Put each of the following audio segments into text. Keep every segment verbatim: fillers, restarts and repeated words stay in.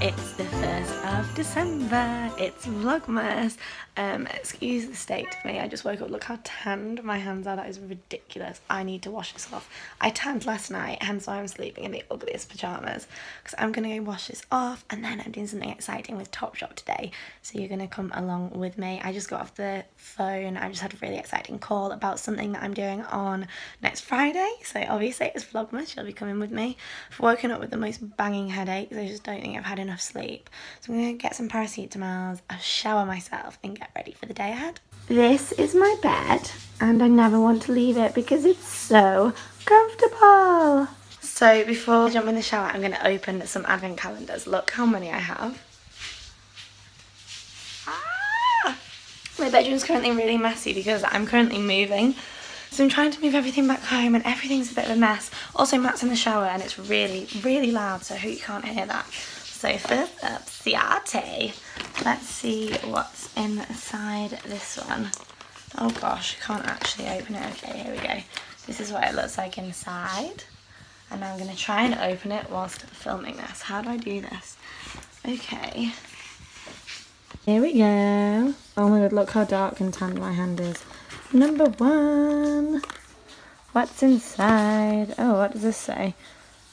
It's the first of December, it's Vlogmas. Um, excuse the state of me, I just woke up, look how tanned my hands are, that is ridiculous. I need to wash this off. I tanned last night, hence why I'm sleeping in the ugliest pyjamas, because I'm going to go wash this off, and then I'm doing something exciting with Topshop today, so you're going to come along with me. I just got off the phone, I just had a really exciting call about something that I'm doing on next Friday, so obviously it's Vlogmas, she'll be coming with me. I've woken up with the most banging headaches, I just don't think I've had enough sleep, so I'm going to get some paracetamol, I'll shower myself, and get ready for the day ahead. This is my bed and I never want to leave it because it's so comfortable. So before I jump in the shower, I'm going to open some advent calendars. Look how many I have. Ah! My bedroom's currently really messy because I'm currently moving. So I'm trying to move everything back home and everything's a bit of a mess. Also Matt's in the shower and it's really, really loud, so I hope you can't hear that. So first up, Ciate. Let's see what's inside this one. Oh gosh, can't actually open it. Okay, here we go. This is what it looks like inside. And I'm gonna try and open it whilst filming this. How do I do this? Okay. Here we go. Oh my god, look how dark and tanned my hand is. Number one. What's inside? Oh, what does this say?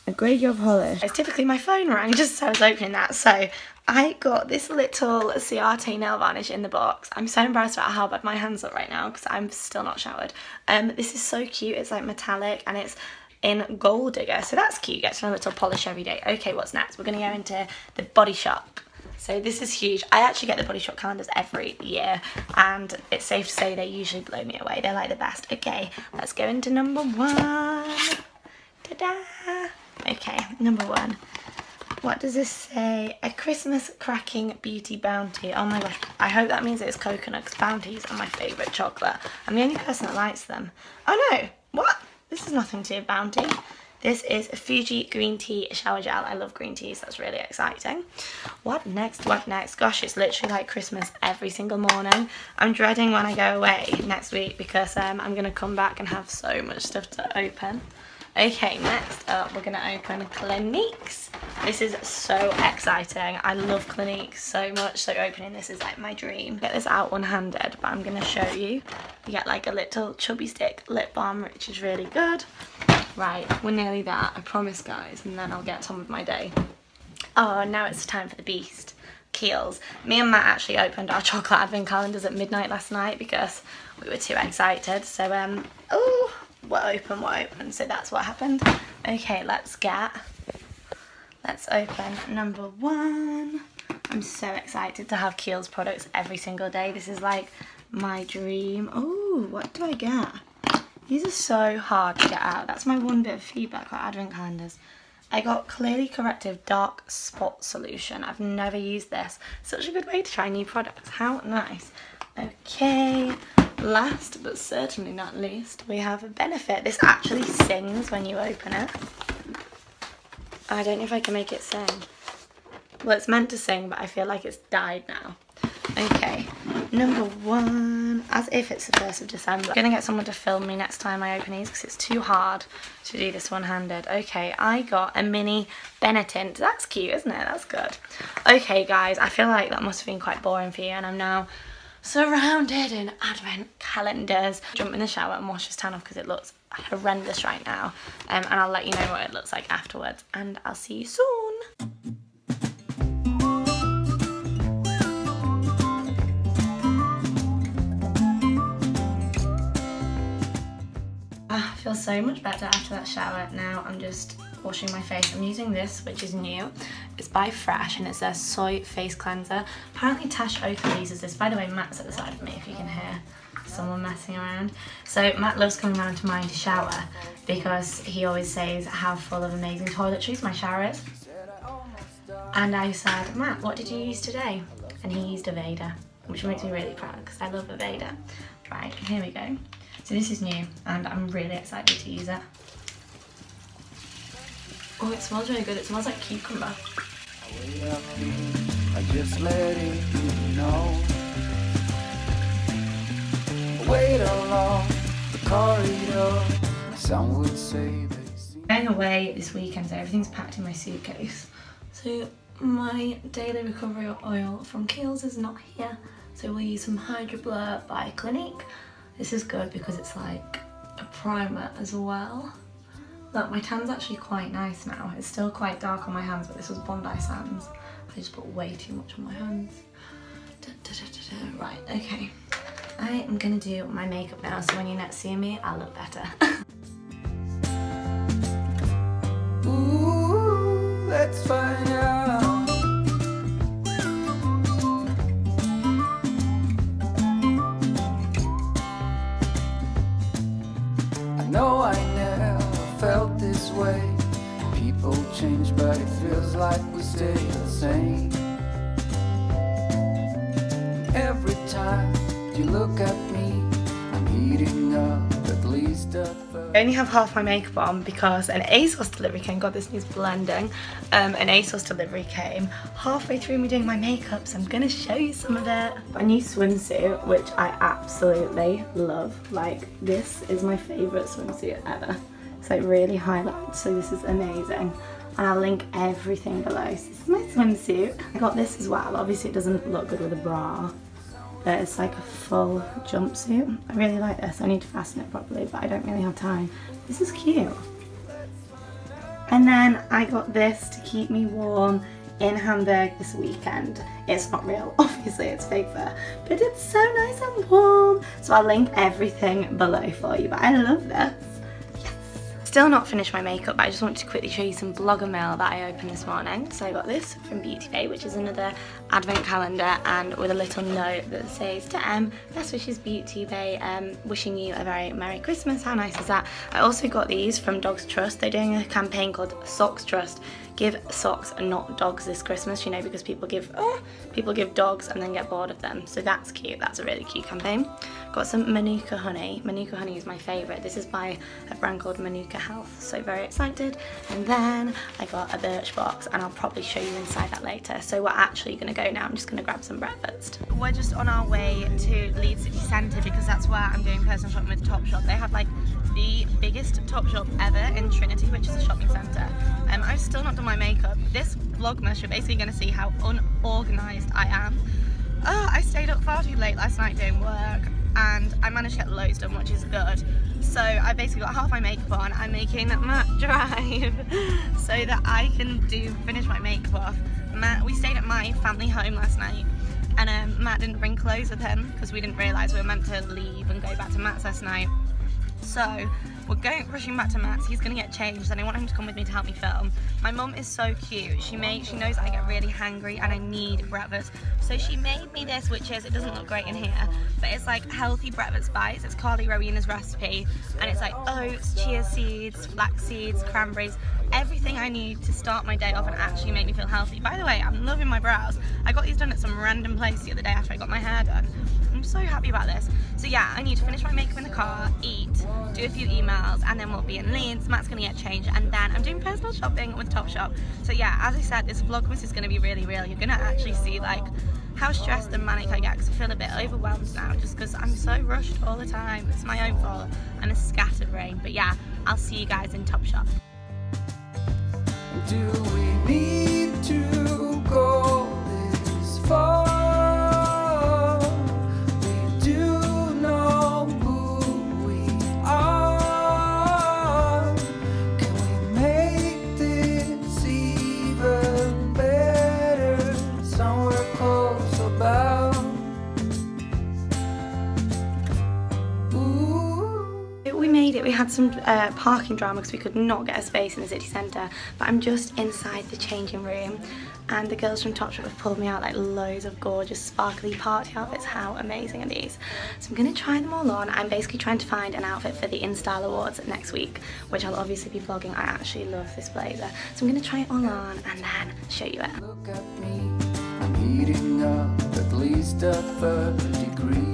A grey job polish. It's typically my phone rang just as I was opening that, so I got this little Ciate nail varnish in the box. I'm so embarrassed about how bad my hands are right now because I'm still not showered. Um, this is so cute, it's like metallic and it's in Gold Digger, so that's cute, gets a little polish every day. Okay, what's next? We're going to go into the Body Shop. So this is huge. I actually get the Body Shop calendars every year and it's safe to say they usually blow me away. They're like the best. Okay, let's go into number one. Ta-da! Okay, number one. What does this say? A Christmas cracking beauty bounty. Oh my gosh, I hope that means it's coconut because bounties are my favourite chocolate. I'm the only person that likes them. Oh no, what? This is nothing to do with bounty. This is a Fuji green tea shower gel. I love green teas, that's really exciting. What next, what next? Gosh, it's literally like Christmas every single morning. I'm dreading when I go away next week because um, I'm going to come back and have so much stuff to open. Okay, next up we're going to open Clinique's. This is so exciting. I love Clinique so much, so opening this is like my dream. Get this out one-handed, but I'm going to show you. You get like a little chubby stick lip balm, which is really good. Right, we're nearly there, I promise guys, and then I'll get on with my day. Oh, now it's time for the beast. Kiehl's. Me and Matt actually opened our chocolate advent calendars at midnight last night because we were too excited. So, um, oh. We're open, we're open, so that's what happened. Okay, let's get, let's open number one. I'm so excited to have Kiehl's products every single day. This is like my dream. Oh, what do I get? These are so hard to get out. That's my one bit of feedback about advent calendars. I got Clearly Corrective Dark Spot Solution. I've never used this. Such a good way to try new products. How nice. Okay. Last but certainly not least, we have a Benefit. This actually sings when you open it. I don't know if I can make it sing. Well, it's meant to sing, but I feel like it's died now. Okay, number one, as if it's the first of December. I'm going to get someone to film me next time I open these because it's too hard to do this one-handed. Okay, I got a mini Benetint. That's cute, isn't it? That's good. Okay, guys, I feel like that must have been quite boring for you, and I'm now surrounded in advent calendars. Jump in the shower and wash this tan off because it looks horrendous right now. Um, and I'll let you know what it looks like afterwards. And I'll see you soon. I feel so much better after that shower. Now I'm just washing my face. I'm using this, which is new. It's by Fresh and it's their soy face cleanser. Apparently Tash Oakley uses this. By the way, Matt's at the side of me if you can hear someone messing around. So Matt loves coming round to my shower because he always says how full of amazing toiletries my shower is. And I said, Matt, what did you use today? And he used Aveda, which makes me really proud because I love Aveda. Right, here we go. So this is new and I'm really excited to use it. Oh, it smells really good. It smells like cucumber. I just let it, you know. Wait along the corridor. Some would say they see. Going away this weekend, so everything's packed in my suitcase. So my daily recovery oil from Kiehl's is not here, so we'll use some Hydro Blur by Clinique. This is good because it's like a primer as well. Look, my tan's actually quite nice now. It's still quite dark on my hands, but this was Bondi Sands. I just put way too much on my hands. Da, da, da, da, da. Right, okay. I am gonna do my makeup now, so when you next see me, I'll look better. Ooh, let's find out. I know I never felt this way. People change, but it feels like we stay the same. Every time you look at me, I'm heating up at least a third. I only have half my makeup on because an ASOS delivery came. God, this needs blending. Um, an ASOS delivery came halfway through me doing my makeup, so I'm gonna show you some of it. A new swimsuit, which I absolutely love. Like, this is my favourite swimsuit ever. So it really highlights, so this is amazing. And I'll link everything below. So this is my swimsuit. I got this as well. Obviously it doesn't look good with a bra. But it's like a full jumpsuit. I really like this. I need to fasten it properly, but I don't really have time. This is cute. And then I got this to keep me warm in Hamburg this weekend. It's not real, obviously, it's fake fur, but it's so nice and warm. So I'll link everything below for you, but I love this. Yes. Still not finished my makeup, but I just wanted to quickly show you some blogger mail that I opened this morning. So I got this from Beauty Bay, which is another advent calendar, and with a little note that says, to Em, best wishes Beauty Bay, um, wishing you a very Merry Christmas. How nice is that? I also got these from Dogs Trust. They're doing a campaign called Socks Trust. Give socks and not dogs this Christmas, you know, because people give oh, people give dogs and then get bored of them. So that's cute. That's a really cute campaign. Got some Manuka honey. Manuka honey is my favourite. This is by a brand called Manuka Health. So very excited. And then I got a Birch box, and I'll probably show you inside that later. So we're actually going to go now. I'm just going to grab some breakfast. We're just on our way to Leeds City Centre because that's where I'm doing personal shopping with Topshop. They have like the biggest Topshop ever in Trinity, which is a shopping centre. Um, I've still not done my makeup. This vlogmas, you're basically going to see how unorganised I am. Oh, I stayed up far too late last night doing work, and I managed to get loads done, which is good. So I basically got half my makeup on. I'm making Matt drive so that I can do finish my makeup off. Matt, we stayed at my family home last night, and um, Matt didn't bring clothes with him because we didn't realise we were meant to leave and go back to Matt's last night. So we're going rushing back to Matt's. He's gonna get changed, and I want him to come with me to help me film. My mum is so cute. She made she knows I get really hangry and I need breakfast, so she made me this, which is, it doesn't look great in here, but it's like healthy breakfast bites. It's Carly Rowena's recipe, and it's like oats, chia seeds, flax seeds, cranberries, everything I need to start my day off and actually make me feel healthy. By the way, I'm loving my brows. I got these done at some random place the other day after I got my hair done. I'm so happy about this. So yeah, I need to finish my makeup in the car, eat, do a few emails, and then we'll be in Leeds. Matt's gonna get changed, and then I'm doing personal shopping with Topshop. So yeah, as I said, this vlogmas is gonna be really real. You're gonna actually see like how stressed and manic I get, because I feel a bit overwhelmed now just because I'm so rushed all the time. It's my own fault. I'm a scattered brain. But yeah, I'll see you guys in Topshop. Do we need to go this far? We do know who we are. Can we make this even better? Somewhere close about. Ooh. We made it. We had some uh, parking drama because we could not get a space in the city centre. But I'm just inside the changing room, and the girls from Topshop have pulled me out like loads of gorgeous sparkly party outfits. How amazing are these? So I'm going to try them all on. I'm basically trying to find an outfit for the InStyle Awards next week, which I'll obviously be vlogging. I actually love this blazer. So I'm going to try it all on and then show you it. Look at me, I'm heating up at least a third degree.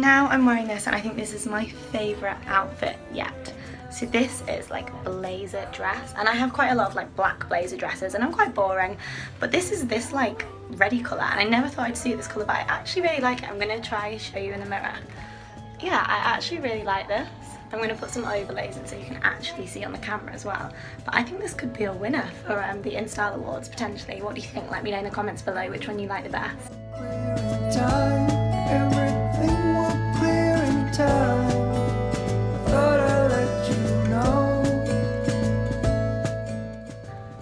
now I'm wearing this, and I think this is my favourite outfit yet. So this is like a blazer dress, and I have quite a lot of like black blazer dresses, and I'm quite boring, but this is this like reddy colour, and I never thought I'd see this colour, but I actually really like it. I'm going to try and show you in the mirror. Yeah, I actually really like this. I'm going to put some overlays in so you can actually see on the camera as well. But I think this could be a winner for um, the InStyle Awards potentially. What do you think? Let me know in the comments below which one you like the best. Everything will clear in time.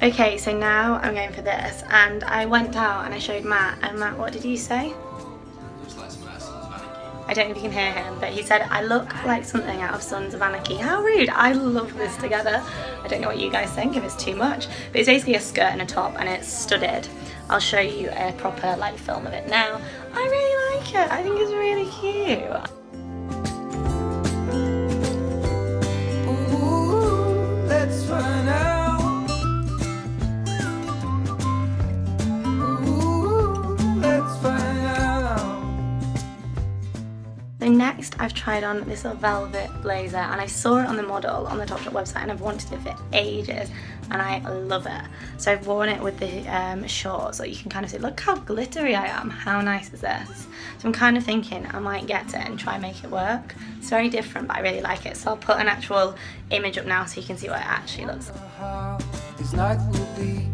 Okay, so now I'm going for this, and I went out and I showed Matt, and Matt, what did you say? Looks like some Sons of Anarchy. I don't know if you can hear him, but he said, I look like something out of Sons of Anarchy. How rude. I love this together. I don't know what you guys think, if it's too much, but it's basically a skirt and a top, and it's studded. I'll show you a proper like film of it now. I really like it. I think it's really cute. Next, I've tried on this little velvet blazer, and I saw it on the model on the Topshop website, and I've wanted it for ages, and I love it. So I've worn it with the um, shorts, so you can kind of see, look how glittery I am, how nice is this? So I'm kind of thinking I might get it and try and make it work. It's very different, but I really like it, so I'll put an actual image up now so you can see what it actually looks like. This night will be,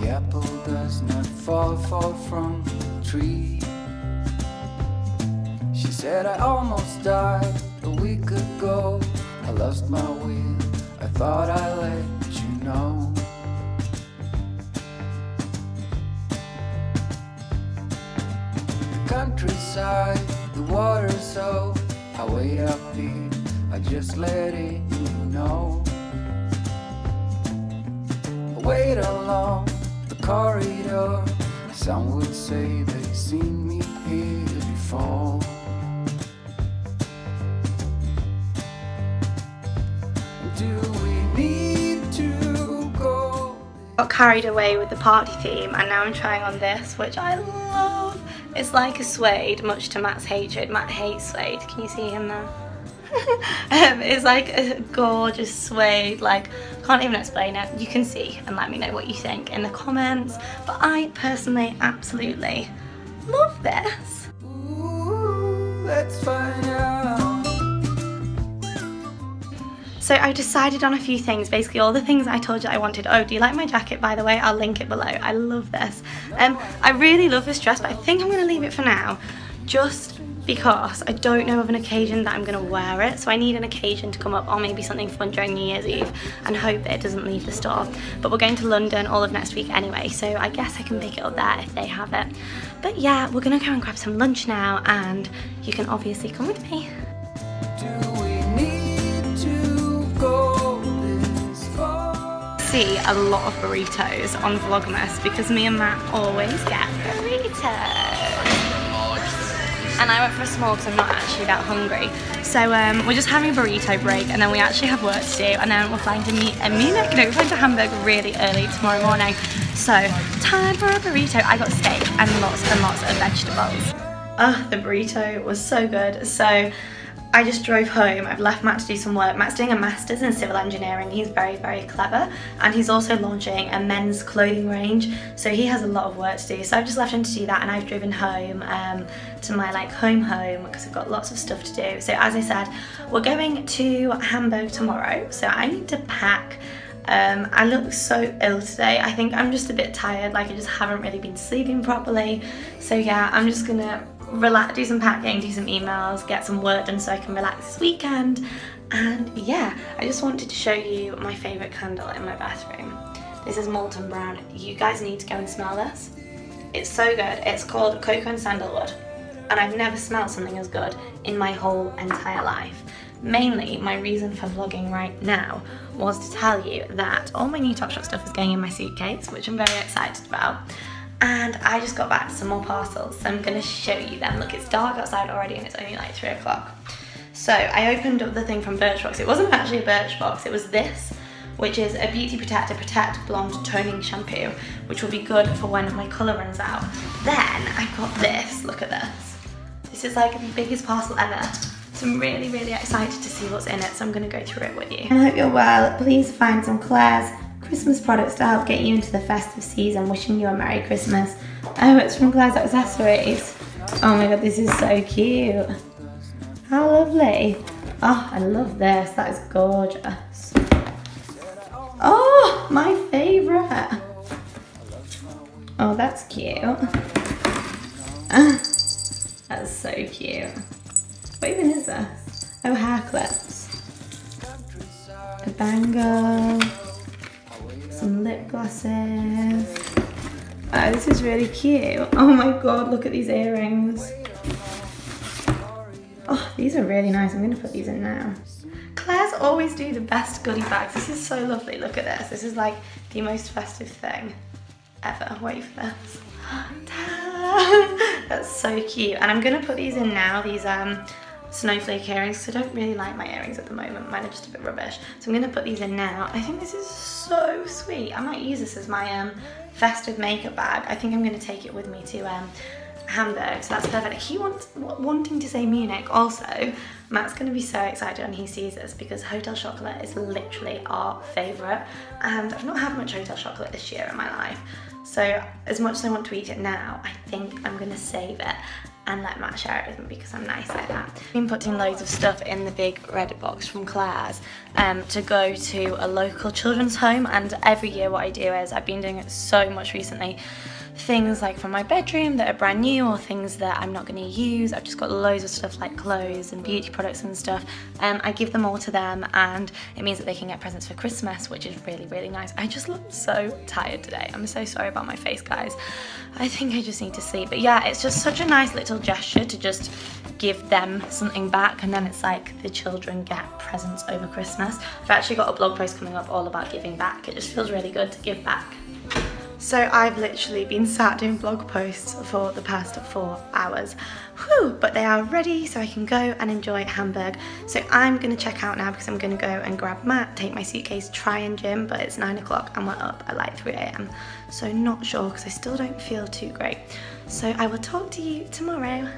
the apple does not fall far from the tree. She said I almost died a week ago. I lost my will, I thought I let you know. The countryside, the water, so I wait up here, I just let it know. I wait along the corridor. Some would say they've seen me here before. Got carried away with the party theme, and now I'm trying on this, which I love. It's like a suede, much to Matt's hatred. Matt hates suede. Can you see him there? um, it's like a gorgeous suede, like, can't even explain it. You can see and let me know what you think in the comments, but I personally absolutely love this. Ooh, let's find out. So I decided on a few things, basically all the things I told you I wanted. Oh, do you like my jacket, by the way? I'll link it below. I love this. Um, I really love this dress, but I think I'm going to leave it for now, just because I don't know of an occasion that I'm going to wear it. So I need an occasion to come up, or maybe something fun during New Year's Eve, and hope that it doesn't leave the store. But we're going to London all of next week anyway, so I guess I can pick it up there if they have it. But yeah, we're going to go and grab some lunch now, and you can obviously come with me. See a lot of burritos on Vlogmas because me and Matt always get burritos, and I went for a small because I'm not actually that hungry. So um, we're just having a burrito break, and then we actually have work to do, and then we're flying to meet in Munich. No, we're flying to Hamburg really early tomorrow morning. So time for a burrito. I got steak and lots and lots of vegetables. Oh, the burrito was so good. So I just drove home. I've left Matt to do some work. Matt's doing a master's in civil engineering. He's very, very clever, and he's also launching a men's clothing range, so he has a lot of work to do. So I've just left him to do that, and I've driven home um, to my like home home because I've got lots of stuff to do. So as I said, we're going to Hamburg tomorrow, so I need to pack. Um, I look so ill today. I think I'm just a bit tired, like I just haven't really been sleeping properly. So yeah, I'm just gonna relax, do some packing, do some emails, get some work done so I can relax this weekend. And yeah, I just wanted to show you my favourite candle in my bathroom. This is Molton Brown. You guys need to go and smell this. It's so good. It's called Cocoa and Sandalwood, and I've never smelled something as good in my whole entire life. Mainly, my reason for vlogging right now was to tell you that all my new Topshop stuff is going in my suitcase, which I'm very excited about. And I just got back some more parcels, so I'm going to show you them. Look, it's dark outside already, and it's only like three o'clock. So I opened up the thing from Birchbox. It wasn't actually a Birchbox, it was this, which is a Beauty Protector Protect Blonde Toning Shampoo, which will be good for when my colour runs out. Then I got this, look at this. This This is like the biggest parcel ever. So I'm really, really excited to see what's in it. So I'm gonna go through it with you. And I hope you're well. Please find some Claire's Christmas products to help get you into the festive season. Wishing you a Merry Christmas. Oh, it's from Claire's Accessories. Oh my God, this is so cute. How lovely. Oh, I love this. That is gorgeous. Oh, my favorite. Oh, that's cute. That's so cute. What even is this? Oh, hair clips. A bangle. Some lip glosses. Oh, this is really cute. Oh my God, look at these earrings. Oh, these are really nice. I'm gonna put these in now. Claire's always do the best goodie bags. This is so lovely. Look at this. This is like the most festive thing ever. Wait for this. That's so cute. And I'm gonna put these in now, these um snowflake earrings, so I don't really like my earrings at the moment. Mine are just a bit rubbish. So I'm gonna put these in now. I think this is so sweet. I might use this as my um festive makeup bag. I think I'm gonna take it with me to um Hamburg, so that's perfect. He wants wanting to say Munich also. Matt's gonna be so excited when he sees this because Hotel Chocolate is literally our favourite, and I've not had much Hotel Chocolate this year in my life, so as much as I want to eat it now, I think I'm gonna save it and let Matt share it with me because I'm nice like that. I've been putting loads of stuff in the big red box from Claire's um, to go to a local children's home, and every year what I do is, I've been doing it so much recently, things like from my bedroom that are brand new or things that I'm not going to use. I've just got loads of stuff like clothes and beauty products and stuff, and um, I give them all to them, and it means that they can get presents for Christmas, which is really, really nice. I just look so tired today. I'm so sorry about my face, guys. I think I just need to sleep. But yeah, it's just such a nice little gesture to just give them something back, and then it's like the children get presents over Christmas. I've actually got a blog post coming up all about giving back. It just feels really good to give back. So I've literally been sat doing blog posts for the past four hours. Whew, but they are ready so I can go and enjoy Hamburg. So I'm gonna check out now because I'm gonna go and grab Matt, take my suitcase, try and gym, but it's nine o'clock and we're up at like three A M. So not sure because I still don't feel too great. So I will talk to you tomorrow.